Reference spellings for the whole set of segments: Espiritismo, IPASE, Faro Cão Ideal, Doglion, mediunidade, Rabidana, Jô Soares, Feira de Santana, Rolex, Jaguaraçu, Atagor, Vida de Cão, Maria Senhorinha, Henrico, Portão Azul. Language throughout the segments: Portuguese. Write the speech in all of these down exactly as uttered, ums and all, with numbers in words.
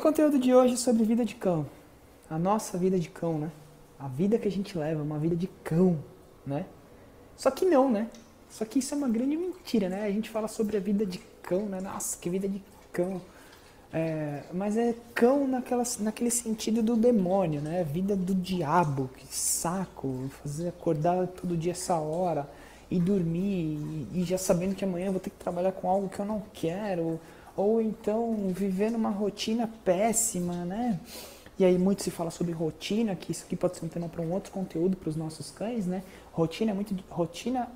O conteúdo de hoje é sobre vida de cão. A nossa vida de cão, né? A vida que a gente leva, uma vida de cão, né? Só que não, né? Só que isso é uma grande mentira, né? A gente fala sobre a vida de cão, né? Nossa, que vida de cão. É, mas é cão naquela, naquele sentido do demônio, né? Vida do diabo, que saco, fazer acordar todo dia essa hora e dormir e, e já sabendo que amanhã eu vou ter que trabalhar com algo que eu não quero. Ou então viver numa rotina péssima, né? E aí muito se fala sobre rotina, que isso aqui pode ser um tema para um outro conteúdo para os nossos cães, né? Rotina é muito rotina,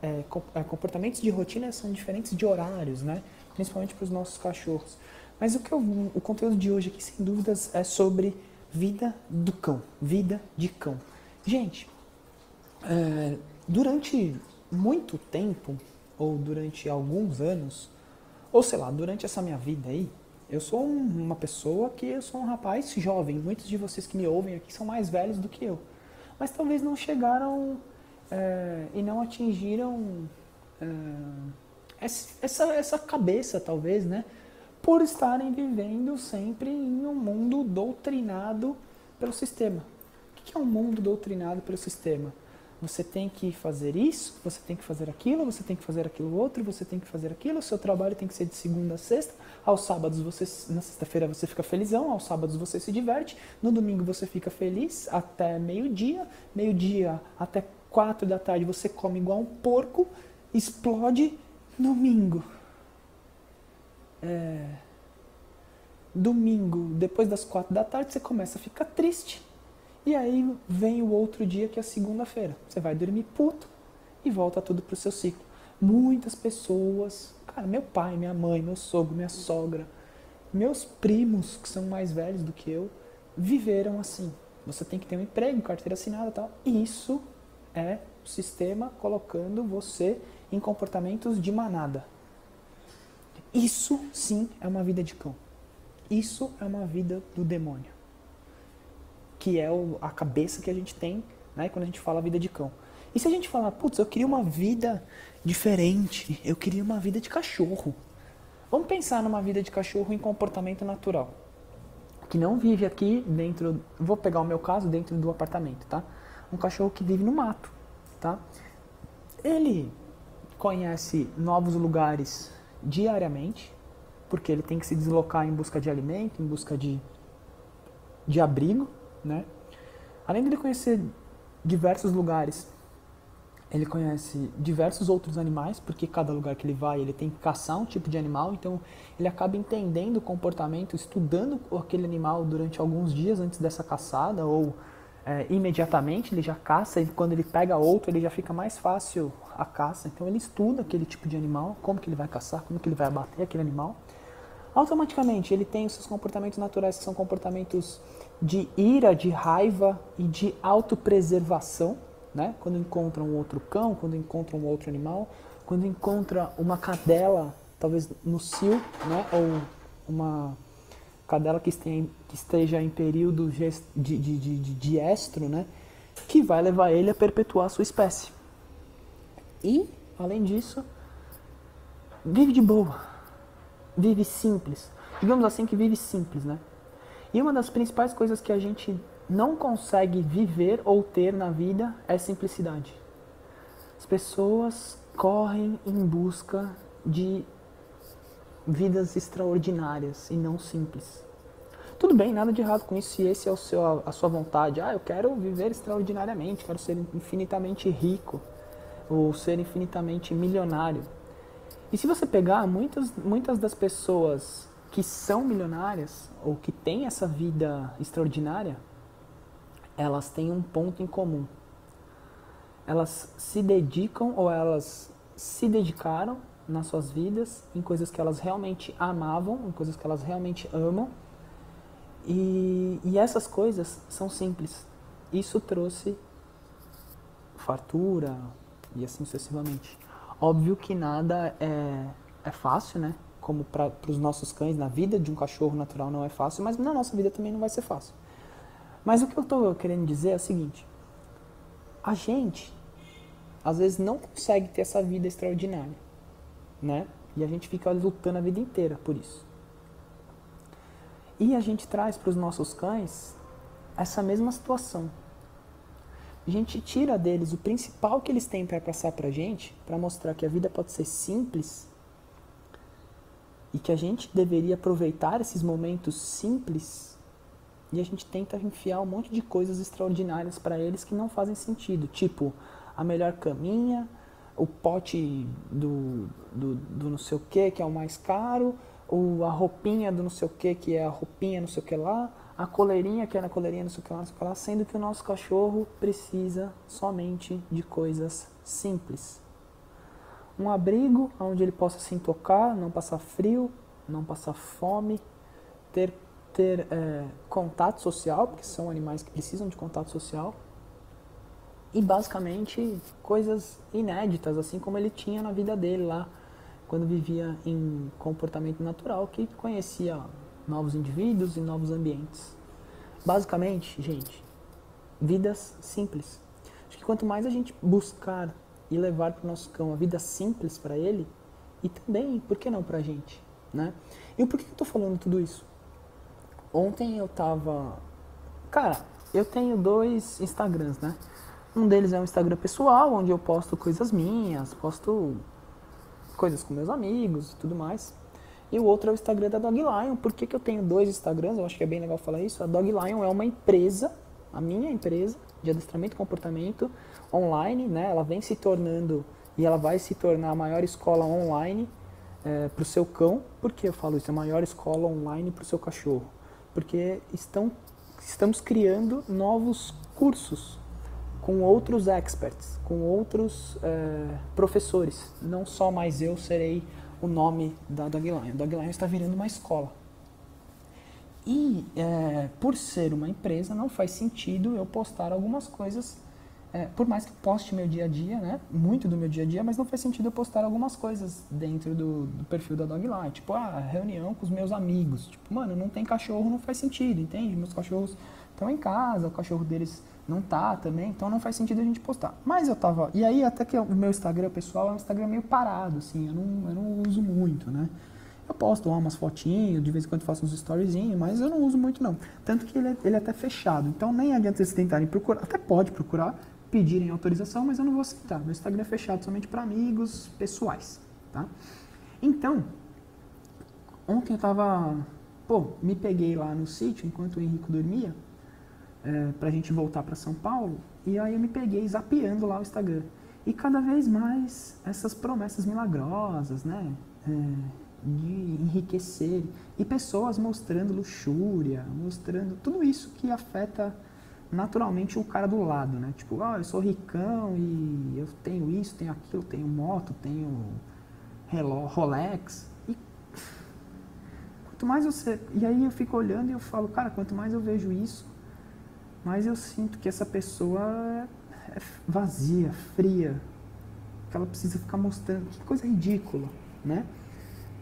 é, comportamentos de rotina são diferentes de horários, né? Principalmente para os nossos cachorros. Mas o que eu, o conteúdo de hoje aqui, sem dúvidas, é sobre vida do cão, vida de cão. Gente, é, durante muito tempo ou durante alguns anos, ou sei lá, durante essa minha vida aí, eu sou um, uma pessoa que eu sou um rapaz jovem. Muitos de vocês que me ouvem aqui são mais velhos do que eu. Mas talvez não chegaram é, e não atingiram é, essa, essa cabeça, talvez, né? Por estarem vivendo sempre em um mundo doutrinado pelo sistema. O que é um mundo doutrinado pelo sistema? Você tem que fazer isso, você tem que fazer aquilo, você tem que fazer aquilo outro, você tem que fazer aquilo, o seu trabalho tem que ser de segunda a sexta, aos sábados, você, na sexta-feira você fica felizão, aos sábados você se diverte, no domingo você fica feliz até meio-dia, meio-dia até quatro da tarde você come igual um porco, explode, domingo. É... Domingo, depois das quatro da tarde você começa a ficar triste. E aí vem o outro dia, que é a segunda-feira. Você vai dormir puto e volta tudo pro seu ciclo. Muitas pessoas, cara, meu pai, minha mãe, meu sogro, minha sogra, meus primos, que são mais velhos do que eu, viveram assim. Você tem que ter um emprego, carteira assinada e tal. Isso é o sistema colocando você em comportamentos de manada. Isso, sim, é uma vida de cão. Isso é uma vida do demônio, que é a cabeça que a gente tem, né, quando a gente fala vida de cão. E se a gente falar, putz, eu queria uma vida diferente, eu queria uma vida de cachorro. Vamos pensar numa vida de cachorro em comportamento natural, que não vive aqui dentro, vou pegar o meu caso, dentro do apartamento, tá? Um cachorro que vive no mato, tá? Ele conhece novos lugares diariamente, porque ele tem que se deslocar em busca de alimento, em busca de, de abrigo, né? Além de ele conhecer diversos lugares, ele conhece diversos outros animais, porque cada lugar que ele vai, ele tem que caçar um tipo de animal, então ele acaba entendendo o comportamento, estudando aquele animal durante alguns dias antes dessa caçada, ou é, imediatamente ele já caça, e quando ele pega outro, ele já fica mais fácil a caça, então ele estuda aquele tipo de animal, como que ele vai caçar, como que ele vai abater aquele animal. Automaticamente ele tem os seus comportamentos naturais, que são comportamentos de ira, de raiva e de autopreservação, né? Quando encontra um outro cão, quando encontra um outro animal, quando encontra uma cadela, talvez no cio, né? Ou uma cadela que esteja em período de, de, de, de, de estro, né? Que vai levar ele a perpetuar a sua espécie. E, além disso, vive de boa. Vive simples. Digamos assim que vive simples, né? E uma das principais coisas que a gente não consegue viver ou ter na vida é simplicidade. As pessoas correm em busca de vidas extraordinárias e não simples. Tudo bem, nada de errado com isso, se esse é o seu, a sua vontade. Ah, eu quero viver extraordinariamente, quero ser infinitamente rico ou ser infinitamente milionário. E se você pegar, muitas, muitas das pessoas que são milionárias ou que têm essa vida extraordinária, elas têm um ponto em comum. Elas se dedicam ou elas se dedicaram nas suas vidas em coisas que elas realmente amavam, em coisas que elas realmente amam. E, e essas coisas são simples. Isso trouxe fartura e assim sucessivamente. Óbvio que nada é, é fácil, né? Como para os nossos cães, na vida de um cachorro natural não é fácil, mas na nossa vida também não vai ser fácil. Mas o que eu estou querendo dizer é o seguinte: a gente, às vezes, não consegue ter essa vida extraordinária, né? E a gente fica lutando a vida inteira por isso. E a gente traz para os nossos cães essa mesma situação. A gente tira deles o principal que eles têm para passar para a gente, para mostrar que a vida pode ser simples e que a gente deveria aproveitar esses momentos simples, e a gente tenta enfiar um monte de coisas extraordinárias para eles que não fazem sentido, tipo a melhor caminha, o pote do, do, do não sei o que, que é o mais caro, ou a roupinha do não sei o que, que é a roupinha não sei o que lá, a coleirinha que é na coleirinha não sei o que lá, não sei o que lá, sendo que o nosso cachorro precisa somente de coisas simples. Um abrigo onde ele possa se intocar, não passar frio, não passar fome, ter, ter é, contato social, porque são animais que precisam de contato social, e basicamente coisas inéditas, assim como ele tinha na vida dele lá, quando vivia em comportamento natural, que conhecia novos indivíduos e novos ambientes. Basicamente, gente, vidas simples. Acho que quanto mais a gente buscar e levar para o nosso cão a vida simples para ele, e também, por que não, para a gente, né? E por que eu estou falando tudo isso? Ontem eu tava... Cara, eu tenho dois Instagrams, né? Um deles é um Instagram pessoal, onde eu posto coisas minhas, posto coisas com meus amigos e tudo mais. E o outro é o Instagram da Doglion. Por que que eu tenho dois Instagrams? Eu acho que é bem legal falar isso. A Doglion é uma empresa, a minha empresa, de adestramento e comportamento online, né? Ela vem se tornando, e ela vai se tornar a maior escola online é, para o seu cão. Por que eu falo isso? A maior escola online para o seu cachorro. Porque estão, estamos criando novos cursos com outros experts, com outros é, professores. Não só mais eu serei o nome da Doglion. A Doglion está virando uma escola. E é, por ser uma empresa, não faz sentido eu postar algumas coisas, é, por mais que eu poste meu dia a dia, né, muito do meu dia a dia, mas não faz sentido eu postar algumas coisas dentro do, do perfil da Doglion, tipo, ah, reunião com os meus amigos, tipo, mano, não tem cachorro, não faz sentido, entende? Meus cachorros estão em casa, o cachorro deles não tá também, então não faz sentido a gente postar. Mas eu tava, e aí até que o meu Instagram pessoal é um Instagram meio parado, assim, eu não, eu não uso muito, né? Eu posto lá umas fotinhas, de vez em quando faço uns storyzinhos, mas eu não uso muito não. Tanto que ele é, ele é até fechado, então nem adianta vocês tentarem procurar, até pode procurar, pedirem autorização, mas eu não vou aceitar. Meu Instagram é fechado somente para amigos pessoais, tá? Então, ontem eu tava, pô, me peguei lá no sítio enquanto o Henrico dormia, é, pra gente voltar para São Paulo, e aí eu me peguei zapeando lá o Instagram. E cada vez mais essas promessas milagrosas, né? É, de enriquecer, e pessoas mostrando luxúria, mostrando tudo isso que afeta naturalmente o cara do lado, né? Tipo, ah, eu sou ricão e eu tenho isso, tenho aquilo, tenho moto, tenho Rolex. E quanto mais você... E aí eu fico olhando e eu falo, cara, quanto mais eu vejo isso, mais eu sinto que essa pessoa é vazia, fria, que ela precisa ficar mostrando, que coisa ridícula, né?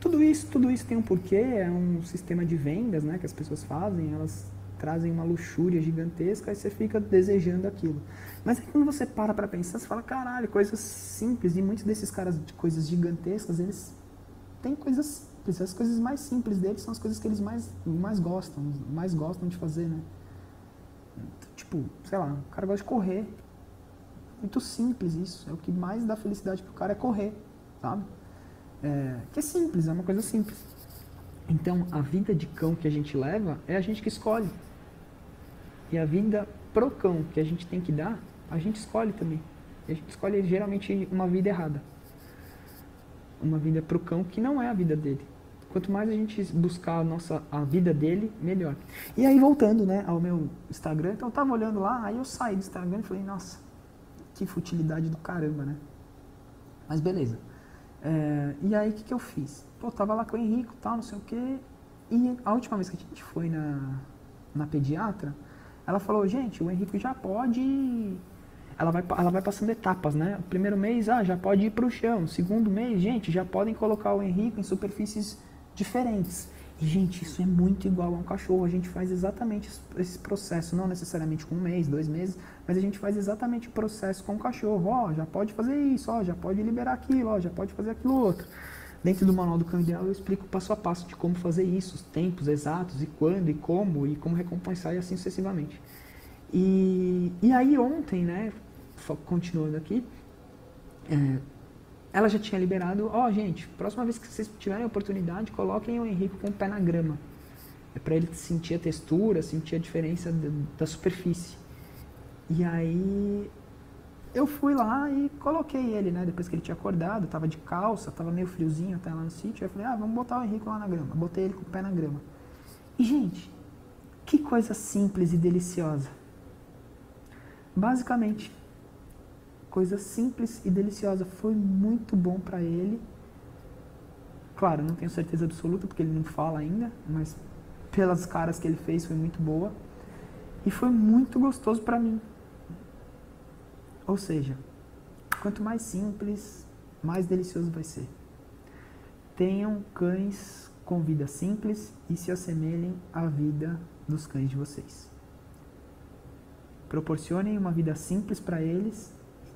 Tudo isso, tudo isso tem um porquê, é um sistema de vendas, né, que as pessoas fazem, elas trazem uma luxúria gigantesca e você fica desejando aquilo. Mas aí quando você para pra pensar, você fala, caralho, coisas simples, e muitos desses caras de coisas gigantescas, eles têm coisas simples, as coisas mais simples deles são as coisas que eles mais, mais gostam, mais gostam de fazer, né. Tipo, sei lá, o cara gosta de correr, muito simples isso, é o que mais dá felicidade pro cara é correr, sabe? É, que é simples, é uma coisa simples. Então, a vida de cão que a gente leva é a gente que escolhe. E a vida pro cão que a gente tem que dar, a gente escolhe também. E a gente escolhe geralmente uma vida errada. Uma vida pro cão que não é a vida dele. Quanto mais a gente buscar a, nossa, a vida dele, melhor. E aí, voltando, né, ao meu Instagram, então eu tava olhando lá, aí eu saí do Instagram e falei, nossa, que futilidade do caramba, né? Mas beleza. É, e aí, o que que eu fiz? Pô, eu tava lá com o Henrico, tal, não sei o quê. E a última vez que a gente foi na, na pediatra, ela falou, gente, o Henrico já pode... Ela vai, ela vai passando etapas, né? O primeiro mês, ah, já pode ir pro chão. O segundo mês, gente, já podem colocar o Henrico em superfícies diferentes. E, gente, isso é muito igual a um cachorro. A gente faz exatamente esse processo, não necessariamente com um mês, dois meses, mas a gente faz exatamente o processo com o cachorro. Ó, já pode fazer isso, ó, já pode liberar aquilo, ó, já pode fazer aquilo outro. Dentro do Manual do Cão Ideal eu explico passo a passo de como fazer isso, os tempos exatos, e quando, e como, e como recompensar, e assim sucessivamente. E, e aí ontem, né, continuando aqui, é, ela já tinha liberado, ó, oh, gente, próxima vez que vocês tiverem a oportunidade, coloquem o Henrico com o pé na grama. É para ele sentir a textura, sentir a diferença da, da superfície. E aí eu fui lá e coloquei ele, né, depois que ele tinha acordado, tava de calça, tava meio friozinho até lá no sítio, aí eu falei, ah, vamos botar o Henrico lá na grama. Botei ele com o pé na grama. E, gente, que coisa simples e deliciosa. Basicamente, coisa simples e deliciosa, foi muito bom para ele. Claro, não tenho certeza absoluta, porque ele não fala ainda, mas pelas caras que ele fez foi muito boa. E foi muito gostoso para mim. Ou seja, quanto mais simples, mais delicioso vai ser. Tenham cães com vida simples e se assemelhem à vida dos cães de vocês. Proporcionem uma vida simples para eles.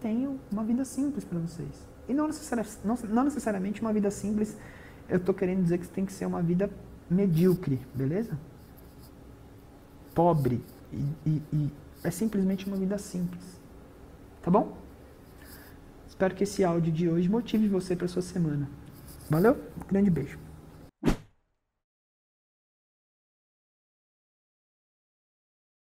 Tenham uma vida simples para vocês. E não necessariamente, não, não necessariamente uma vida simples, eu estou querendo dizer que tem que ser uma vida medíocre, beleza? Pobre. E, e, e é simplesmente uma vida simples. Tá bom? Espero que esse áudio de hoje motive você para sua semana. Valeu? Um grande beijo.